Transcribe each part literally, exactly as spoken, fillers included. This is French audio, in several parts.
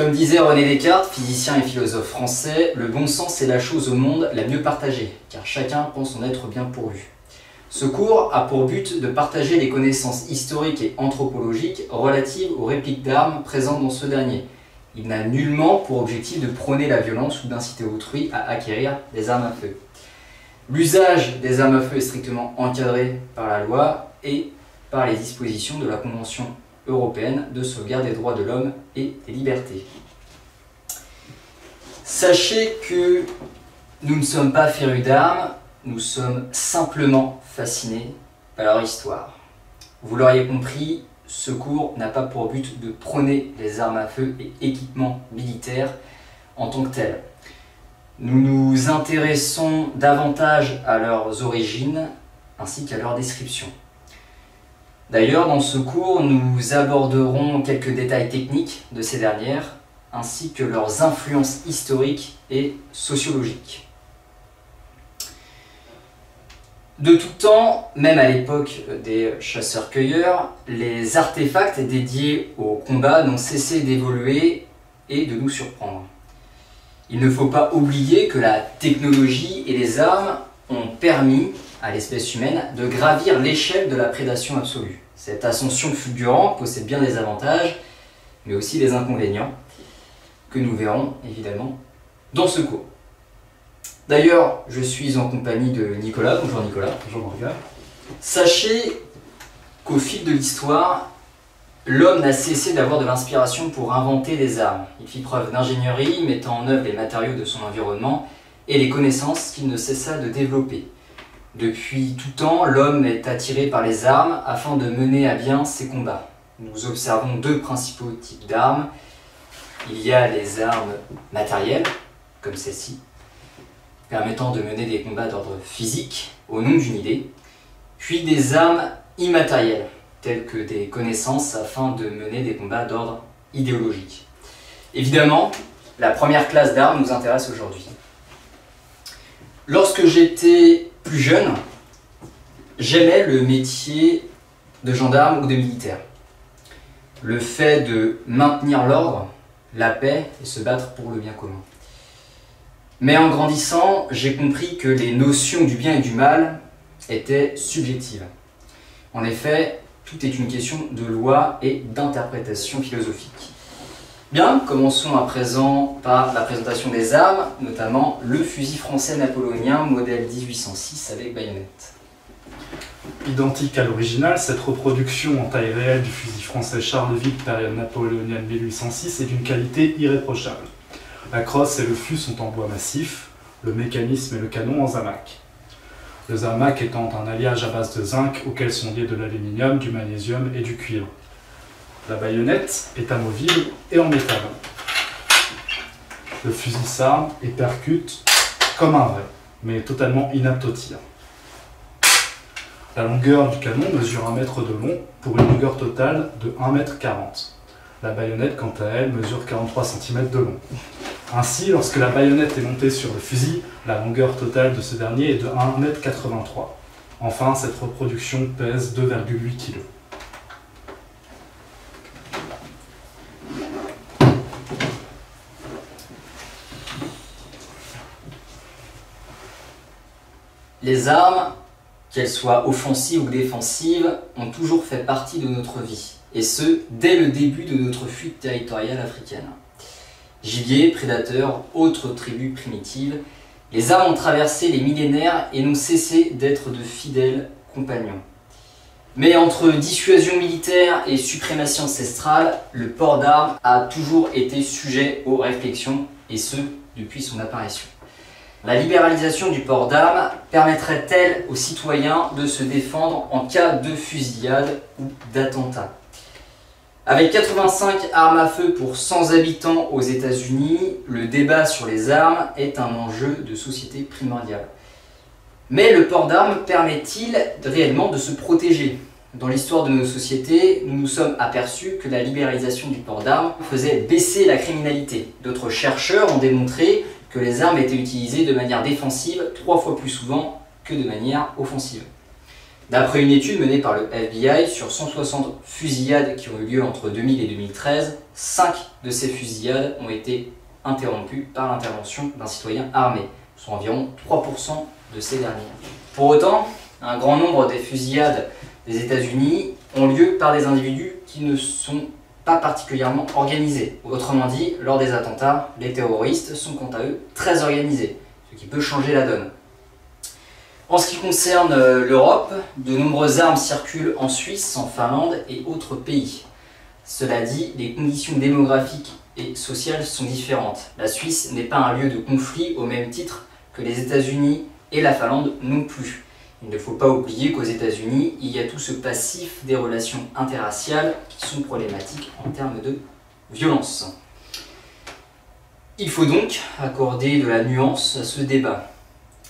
Comme disait René Descartes, physicien et philosophe français, le bon sens est la chose au monde la mieux partagée, car chacun pense en être bien pourvu. Ce cours a pour but de partager les connaissances historiques et anthropologiques relatives aux répliques d'armes présentes dans ce dernier. Il n'a nullement pour objectif de prôner la violence ou d'inciter autrui à acquérir des armes à feu. L'usage des armes à feu est strictement encadré par la loi et par les dispositions de la Convention européenne de sauvegarde des droits de l'homme et des libertés. Sachez que nous ne sommes pas férus d'armes, nous sommes simplement fascinés par leur histoire. Vous l'auriez compris, ce cours n'a pas pour but de prôner les armes à feu et équipements militaires en tant que tels. Nous nous intéressons davantage à leurs origines ainsi qu'à leur description. D'ailleurs, dans ce cours, nous aborderons quelques détails techniques de ces dernières, ainsi que leurs influences historiques et sociologiques. De tout temps, même à l'époque des chasseurs-cueilleurs, les artefacts dédiés au combat n'ont cessé d'évoluer et de nous surprendre. Il ne faut pas oublier que la technologie et les armes ont permis à l'espèce humaine de gravir l'échelle de la prédation absolue. Cette ascension fulgurante possède bien des avantages, mais aussi des inconvénients, que nous verrons évidemment dans ce cours. D'ailleurs, je suis en compagnie de Nicolas. Bonjour Nicolas. Bonjour Marguerite. Sachez qu'au fil de l'histoire, l'homme n'a cessé d'avoir de l'inspiration pour inventer des armes. Il fit preuve d'ingénierie, mettant en œuvre les matériaux de son environnement et les connaissances qu'il ne cessa de développer. Depuis tout temps, l'homme est attiré par les armes afin de mener à bien ses combats. Nous observons deux principaux types d'armes. Il y a les armes matérielles, comme celle-ci, permettant de mener des combats d'ordre physique au nom d'une idée, puis des armes immatérielles, telles que des connaissances afin de mener des combats d'ordre idéologique. Évidemment, la première classe d'armes nous intéresse aujourd'hui. Lorsque j'étais plus jeune, j'aimais le métier de gendarme ou de militaire. Le fait de maintenir l'ordre, la paix et se battre pour le bien commun. Mais en grandissant, j'ai compris que les notions du bien et du mal étaient subjectives. En effet, tout est une question de loi et d'interprétation philosophique. Bien, commençons à présent par la présentation des armes, notamment le fusil français napoléonien modèle mille huit cent six avec baïonnette. Identique à l'original, cette reproduction en taille réelle du fusil français Charleville période napoléonienne mille huit cent six est d'une qualité irréprochable. La crosse et le fût sont en bois massif, le mécanisme et le canon en zamac. Le zamac étant un alliage à base de zinc auquel sont liés de l'aluminium, du magnésium et du cuivre. La baïonnette est amovible et en métal. Le fusil s'arme et percute comme un vrai, mais totalement inapte au tir. La longueur du canon mesure un mètre de long pour une longueur totale de un mètre quarante. La baïonnette, quant à elle, mesure quarante-trois centimètres de long. Ainsi, lorsque la baïonnette est montée sur le fusil, la longueur totale de ce dernier est de un mètre quatre-vingt-trois. Enfin, cette reproduction pèse deux virgule huit kilos. Les armes, qu'elles soient offensives ou défensives, ont toujours fait partie de notre vie, et ce, dès le début de notre fuite territoriale africaine. Gibier, prédateurs, autres tribus primitives, les armes ont traversé les millénaires et n'ont cessé d'être de fidèles compagnons. Mais entre dissuasion militaire et suprématie ancestrale, le port d'armes a toujours été sujet aux réflexions, et ce, depuis son apparition. La libéralisation du port d'armes permettrait-elle aux citoyens de se défendre en cas de fusillade ou d'attentat? Avec quatre-vingt-cinq armes à feu pour cent habitants aux États-Unis, le débat sur les armes est un enjeu de société primordial. Mais le port d'armes permet-il réellement de se protéger? Dans l'histoire de nos sociétés, nous nous sommes aperçus que la libéralisation du port d'armes faisait baisser la criminalité. D'autres chercheurs ont démontré que les armes étaient utilisées de manière défensive trois fois plus souvent que de manière offensive. D'après une étude menée par le F B I, sur cent soixante fusillades qui ont eu lieu entre deux mille et deux mille treize, cinq de ces fusillades ont été interrompues par l'intervention d'un citoyen armé, soit environ trois pour cent de ces dernières. Pour autant, un grand nombre des fusillades des États-Unis ont lieu par des individus qui ne sont pas particulièrement organisés. Autrement dit, lors des attentats, les terroristes sont quant à eux très organisés, ce qui peut changer la donne. En ce qui concerne l'Europe, de nombreuses armes circulent en Suisse, en Finlande et autres pays. Cela dit, les conditions démographiques et sociales sont différentes. La Suisse n'est pas un lieu de conflit au même titre que les États-Unis et la Finlande non plus. Il ne faut pas oublier qu'aux États-Unis, il y a tout ce passif des relations interraciales qui sont problématiques en termes de violence. Il faut donc accorder de la nuance à ce débat.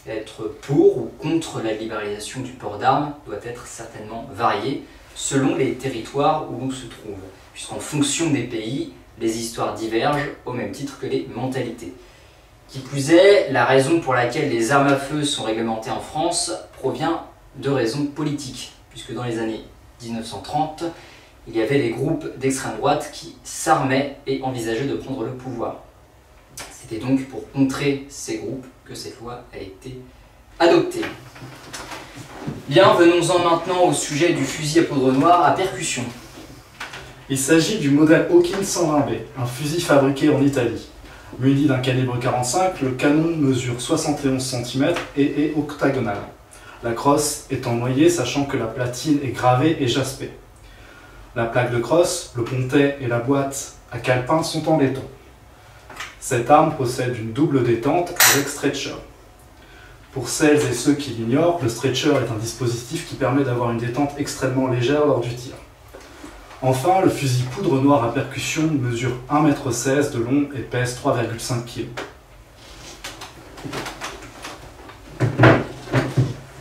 Être pour ou contre la libéralisation du port d'armes doit être certainement varié selon les territoires où l'on se trouve, puisqu'en fonction des pays, les histoires divergent au même titre que les mentalités. Qui plus est, la raison pour laquelle les armes à feu sont réglementées en France provient de raisons politiques, puisque dans les années mille neuf cent trente, il y avait des groupes d'extrême droite qui s'armaient et envisageaient de prendre le pouvoir. C'était donc pour contrer ces groupes que cette loi a été adoptée. Bien, venons-en maintenant au sujet du fusil à poudre noire à percussion. Il s'agit du modèle Hawken cent vingt B, un fusil fabriqué en Italie. Muni d'un calibre quarante-cinq, le canon mesure soixante et onze centimètres et est octagonal. La crosse étant noyée, sachant que la platine est gravée et jaspée. La plaque de crosse, le pontet et la boîte à calepin sont en laiton. Cette arme possède une double détente avec stretcher. Pour celles et ceux qui l'ignorent, le stretcher est un dispositif qui permet d'avoir une détente extrêmement légère lors du tir. Enfin, le fusil poudre noire à percussion mesure un mètre seize de long et pèse trois virgule cinq kilos.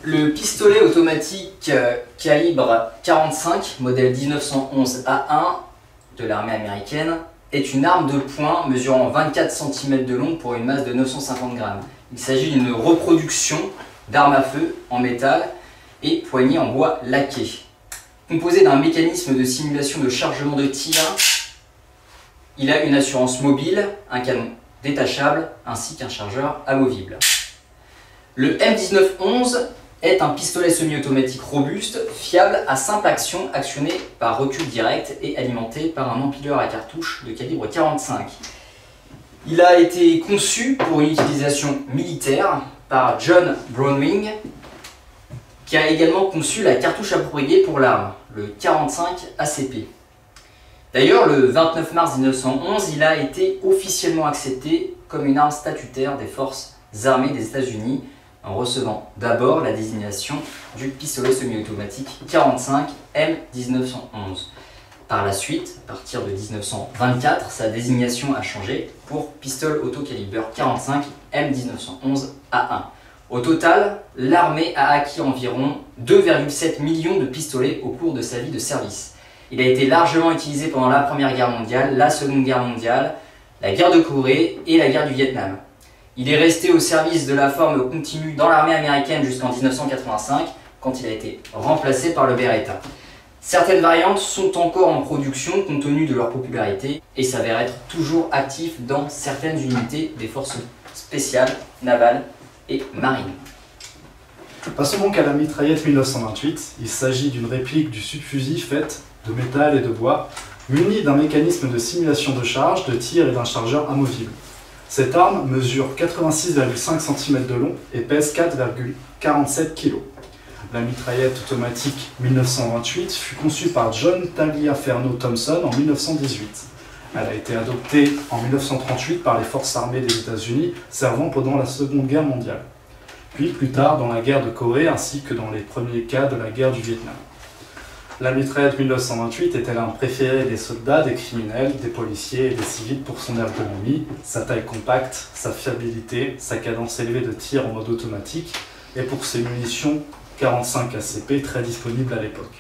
Le pistolet automatique calibre quarante-cinq, modèle mille neuf cent onze A un de l'armée américaine, est une arme de poing mesurant vingt-quatre centimètres de long pour une masse de neuf cent cinquante grammes. Il s'agit d'une reproduction d'armes à feu en métal et poignées en bois laqué. Composé d'un mécanisme de simulation de chargement de tir, il a une assurance mobile, un canon détachable ainsi qu'un chargeur amovible. Le M dix-neuf onze est un pistolet semi-automatique robuste, fiable à simple action, actionné par recul direct et alimenté par un empileur à cartouches de calibre quarante-cinq. Il a été conçu pour une utilisation militaire par John Brownwing, qui a également conçu la cartouche appropriée pour l'arme, le quarante-cinq A C P. D'ailleurs, le vingt-neuf mars mille neuf cent onze, il a été officiellement accepté comme une arme statutaire des forces armées des États-Unis, en recevant d'abord la désignation du pistolet semi-automatique quarante-cinq M mille neuf cent onze. Par la suite, à partir de mille neuf cent vingt-quatre, sa désignation a changé pour pistolet auto-calibre quarante-cinq M mille neuf cent onze A un. Au total, l'armée a acquis environ deux virgule sept millions de pistolets au cours de sa vie de service. Il a été largement utilisé pendant la Première Guerre mondiale, la Seconde Guerre mondiale, la guerre de Corée et la guerre du Vietnam. Il est resté au service de la forme continue dans l'armée américaine jusqu'en mille neuf cent quatre-vingt-cinq, quand il a été remplacé par le Beretta. Certaines variantes sont encore en production compte tenu de leur popularité et s'avèrent être toujours actifs dans certaines unités des forces spéciales, navales, et marine. Passons donc à la mitraillette mille neuf cent vingt-huit. Il s'agit d'une réplique du subfusil faite de métal et de bois, munie d'un mécanisme de simulation de charge, de tir et d'un chargeur amovible. Cette arme mesure quatre-vingt-six virgule cinq centimètres de long et pèse quatre virgule quarante-sept kilos. La mitraillette automatique mille neuf cent vingt-huit fut conçue par John Tagliaferno Thompson en mille neuf cent dix-huit. Elle a été adoptée en mille neuf cent trente-huit par les forces armées des États-Unis, servant pendant la Seconde Guerre mondiale, puis plus tard dans la guerre de Corée ainsi que dans les premiers cas de la guerre du Vietnam. La mitraillette mille neuf cent vingt-huit était l'arme préférée des soldats, des criminels, des policiers et des civils pour son ergonomie, sa taille compacte, sa fiabilité, sa cadence élevée de tir en mode automatique et pour ses munitions quarante-cinq A C P très disponibles à l'époque.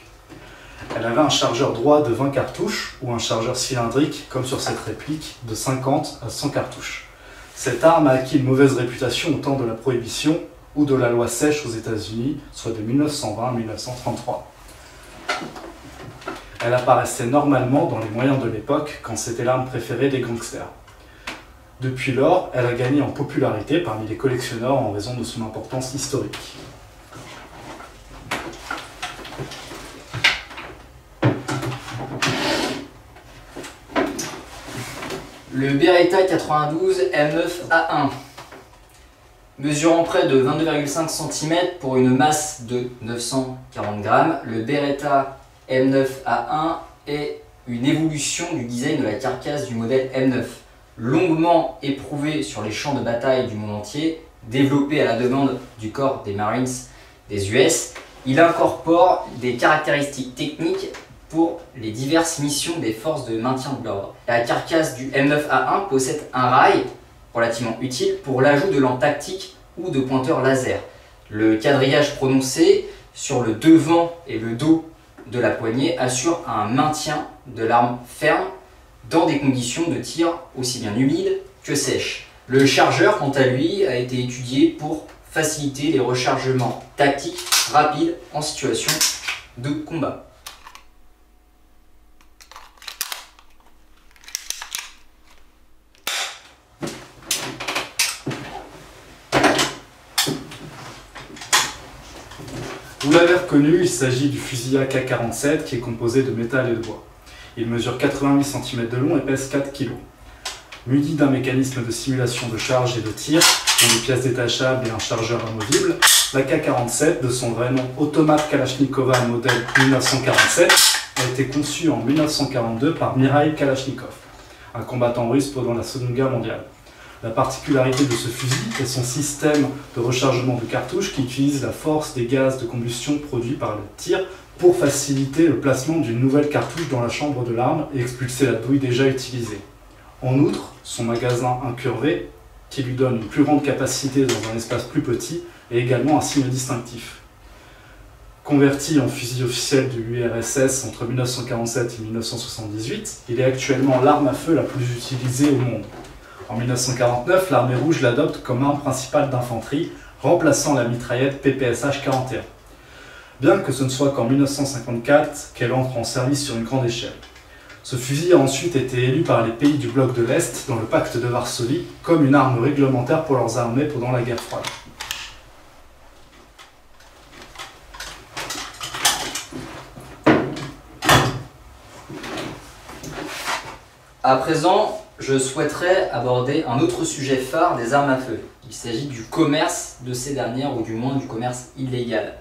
Elle avait un chargeur droit de vingt cartouches ou un chargeur cylindrique, comme sur cette réplique, de cinquante à cent cartouches. Cette arme a acquis une mauvaise réputation au temps de la Prohibition ou de la loi Sèche aux États-Unis, soit de mille neuf cent vingt à mille neuf cent trente-trois. Elle apparaissait normalement dans les moyens de l'époque quand c'était l'arme préférée des gangsters. Depuis lors, elle a gagné en popularité parmi les collectionneurs en raison de son importance historique. Le Beretta quatre-vingt-douze M neuf A un, mesurant près de vingt-deux virgule cinq centimètres pour une masse de neuf cent quarante grammes, le Beretta M neuf A un est une évolution du design de la carcasse du modèle M neuf, longuement éprouvé sur les champs de bataille du monde entier, développé à la demande du corps des Marines des U S. Il incorpore des caractéristiques techniques pour les diverses missions des forces de maintien de l'ordre. La carcasse du M neuf A un possède un rail relativement utile pour l'ajout de lampes tactiques ou de pointeurs laser. Le quadrillage prononcé sur le devant et le dos de la poignée assure un maintien de l'arme ferme dans des conditions de tir aussi bien humides que sèches. Le chargeur, quant à lui, a été étudié pour faciliter les rechargements tactiques rapides en situation de combat. Vous l'avez reconnu, il s'agit du fusil A K quarante-sept qui est composé de métal et de bois. Il mesure quatre-vingt-huit centimètres de long et pèse quatre kilos. Muni d'un mécanisme de simulation de charge et de tir, dont des pièces détachables et un chargeur amovible, l'A K quarante-sept, de son vrai nom Automat Kalachnikova modèle mille neuf cent quarante-sept, a été conçu en mille neuf cent quarante-deux par Mikhail Kalachnikov, un combattant russe pendant la Seconde Guerre mondiale. La particularité de ce fusil est son système de rechargement de cartouches qui utilise la force des gaz de combustion produits par le tir pour faciliter le placement d'une nouvelle cartouche dans la chambre de l'arme et expulser la douille déjà utilisée. En outre, son magasin incurvé, qui lui donne une plus grande capacité dans un espace plus petit, est également un signe distinctif. Converti en fusil officiel de l'U R S S entre mille neuf cent quarante-sept et mille neuf cent soixante-dix-huit, il est actuellement l'arme à feu la plus utilisée au monde. En mille neuf cent quarante-neuf, l'armée rouge l'adopte comme arme principale d'infanterie, remplaçant la mitraillette P P S H quarante et un. Bien que ce ne soit qu'en mille neuf cent cinquante-quatre qu'elle entre en service sur une grande échelle. Ce fusil a ensuite été élu par les pays du bloc de l'Est dans le pacte de Varsovie comme une arme réglementaire pour leurs armées pendant la guerre froide. À présent, je souhaiterais aborder un autre sujet phare des armes à feu. Il s'agit du commerce de ces dernières, ou du moins du commerce illégal,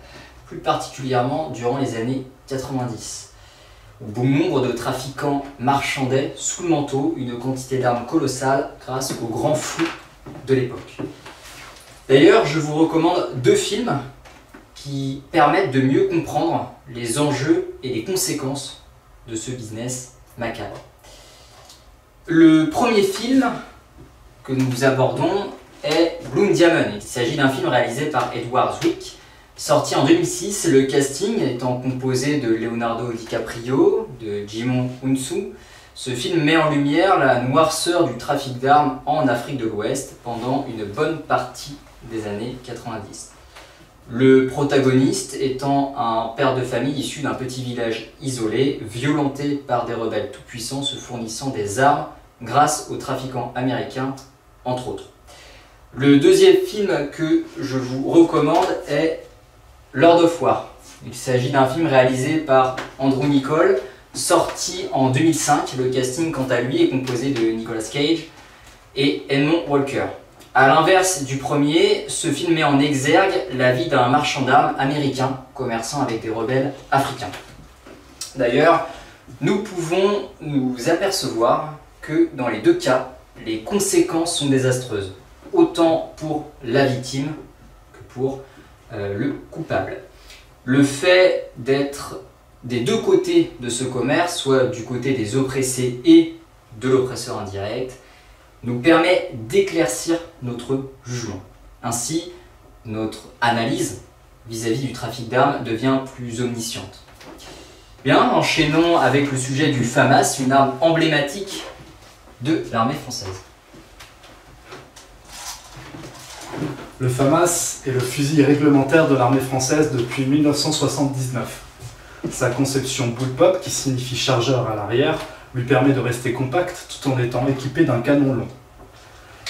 plus particulièrement durant les années quatre-vingt-dix, où bon nombre de trafiquants marchandaient sous le manteau une quantité d'armes colossale grâce au grand flou de l'époque. D'ailleurs, je vous recommande deux films qui permettent de mieux comprendre les enjeux et les conséquences de ce business macabre. Le premier film que nous abordons est Blood Diamond. Il s'agit d'un film réalisé par Edward Zwick, sorti en deux mille six, le casting étant composé de Leonardo DiCaprio, de Djimon Hounsou. Ce film met en lumière la noirceur du trafic d'armes en Afrique de l'Ouest pendant une bonne partie des années quatre-vingt-dix. Le protagoniste étant un père de famille issu d'un petit village isolé, violenté par des rebelles tout-puissants se fournissant des armes grâce aux trafiquants américains, entre autres. Le deuxième film que je vous recommande est Lord of War. Il s'agit d'un film réalisé par Andrew Niccol, sorti en deux mille cinq. Le casting, quant à lui, est composé de Nicolas Cage et Edmond Walker. A l'inverse du premier, ce film met en exergue la vie d'un marchand d'armes américain commerçant avec des rebelles africains. D'ailleurs, nous pouvons nous apercevoir que dans les deux cas, les conséquences sont désastreuses, autant pour la victime que pour euh, le coupable. Le fait d'être des deux côtés de ce commerce, soit du côté des oppressés et de l'oppresseur indirect, nous permet d'éclaircir notre jugement. Ainsi, notre analyse vis-à-vis du trafic d'armes devient plus omnisciente. Bien, enchaînons avec le sujet du FAMAS, une arme emblématique de l'armée française. Le FAMAS est le fusil réglementaire de l'armée française depuis mille neuf cent soixante-dix-neuf. Sa conception bullpup, qui signifie chargeur à l'arrière, lui permet de rester compact tout en étant équipé d'un canon long.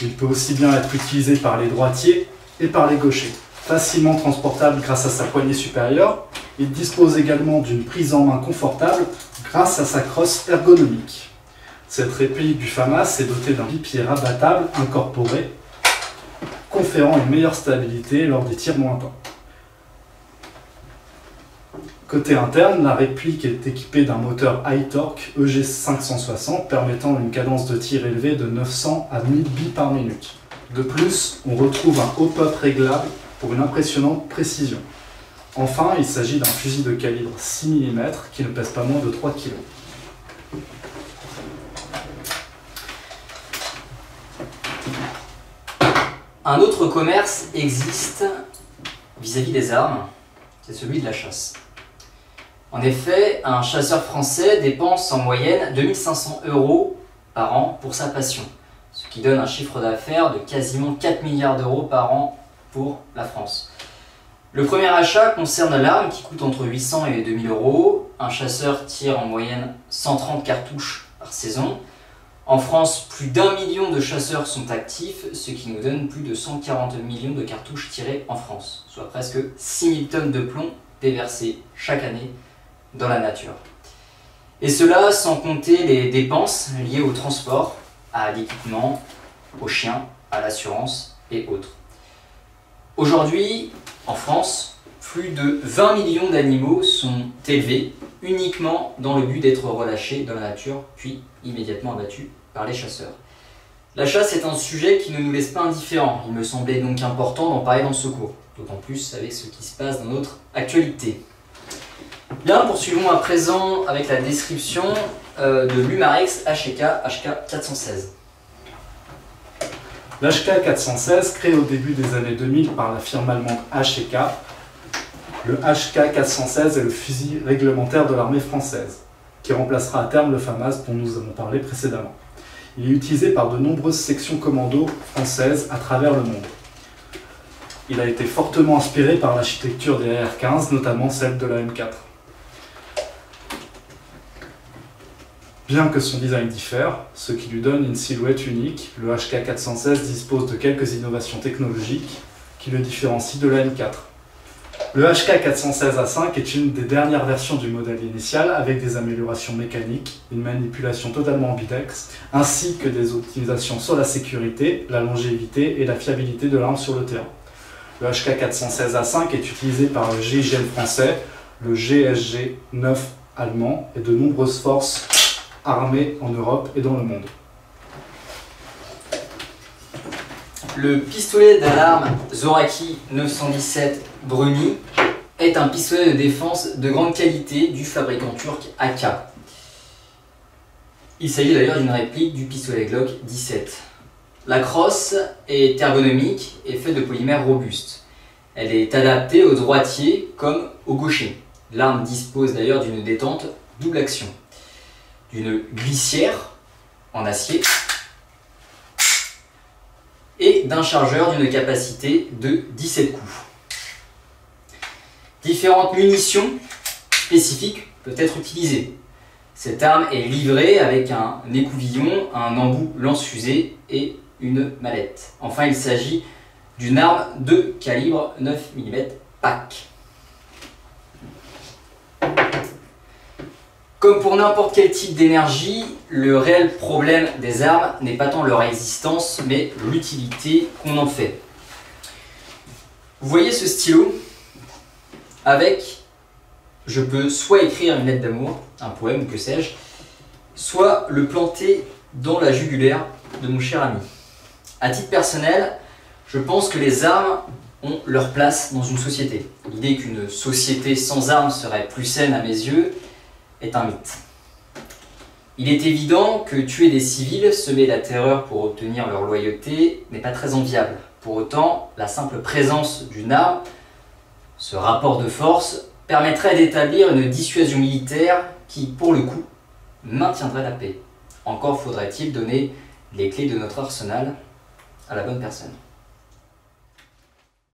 Il peut aussi bien être utilisé par les droitiers et par les gauchers. Facilement transportable grâce à sa poignée supérieure, il dispose également d'une prise en main confortable grâce à sa crosse ergonomique. Cette réplique du FAMAS est dotée d'un bipied rabattable incorporé, conférant une meilleure stabilité lors des tirs lointains. Côté interne, la réplique est équipée d'un moteur high torque E G cinq cent soixante permettant une cadence de tir élevée de neuf cents à mille billes par minute. De plus, on retrouve un hop-up réglable pour une impressionnante précision. Enfin, il s'agit d'un fusil de calibre six millimètres qui ne pèse pas moins de trois kilos. Un autre commerce existe vis-à-vis des armes, c'est celui de la chasse. En effet, un chasseur français dépense en moyenne deux mille cinq cents euros par an pour sa passion, ce qui donne un chiffre d'affaires de quasiment quatre milliards d'euros par an pour la France. Le premier achat concerne l'arme qui coûte entre huit cents et deux mille euros. Un chasseur tire en moyenne cent trente cartouches par saison. En France, plus d'un million de chasseurs sont actifs, ce qui nous donne plus de cent quarante millions de cartouches tirées en France, soit presque six mille tonnes de plomb déversées chaque année dans la nature. Et cela sans compter les dépenses liées au transport, à l'équipement, aux chiens, à l'assurance et autres. Aujourd'hui, en France, plus de vingt millions d'animaux sont élevés uniquement dans le but d'être relâchés dans la nature, puis immédiatement abattus par les chasseurs. La chasse est un sujet qui ne nous laisse pas indifférents. Il me semblait donc important d'en parler dans ce cours, d'autant plus avec ce qui se passe dans notre actualité. Bien, poursuivons à présent avec la description euh, de l'Umarex H K quatre cent seize. L'H K quatre cent seize, créé au début des années deux mille par la firme allemande H et K, le H K quatre cent seize est le fusil réglementaire de l'armée française, qui remplacera à terme le FAMAS dont nous avons parlé précédemment. Il est utilisé par de nombreuses sections commando françaises à travers le monde. Il a été fortement inspiré par l'architecture des A R quinze, notamment celle de la M quatre. Bien que son design diffère, ce qui lui donne une silhouette unique, le H K quatre cent seize dispose de quelques innovations technologiques qui le différencient de la M quatre. Le H K quatre cent seize A cinq est une des dernières versions du modèle initial avec des améliorations mécaniques, une manipulation totalement ambidextre, ainsi que des optimisations sur la sécurité, la longévité et la fiabilité de l'arme sur le terrain. Le H K quatre cent seize A cinq est utilisé par le G I G N français, le G S G neuf allemand et de nombreuses forces armées en Europe et dans le monde. Le pistolet d'alarme Zoraki neuf cent dix-sept Bruni est un pistolet de défense de grande qualité du fabricant turc A K. Il s'agit d'ailleurs d'une réplique du pistolet Glock dix-sept. La crosse est ergonomique et faite de polymère robuste. Elle est adaptée aux droitiers comme aux gauchers. L'arme dispose d'ailleurs d'une détente double action, d'une glissière en acier et d'un chargeur d'une capacité de dix-sept coups. Différentes munitions spécifiques peuvent être utilisées. Cette arme est livrée avec un écouvillon, un embout lance-fusée et une mallette. Enfin, il s'agit d'une arme de calibre neuf millimètres P A K. Comme pour n'importe quel type d'énergie, le réel problème des armes n'est pas tant leur résistance, mais l'utilité qu'on en fait. Vous voyez ce stylo? Avec, je peux soit écrire une lettre d'amour, un poème, que sais-je, soit le planter dans la jugulaire de mon cher ami. À titre personnel, je pense que les armes ont leur place dans une société. L'idée qu'une société sans armes serait plus saine à mes yeux est un mythe. Il est évident que tuer des civils, semer la terreur pour obtenir leur loyauté, n'est pas très enviable. Pour autant, la simple présence d'une arme, ce rapport de force, permettrait d'établir une dissuasion militaire qui, pour le coup, maintiendrait la paix. Encore faudrait-il donner les clés de notre arsenal à la bonne personne.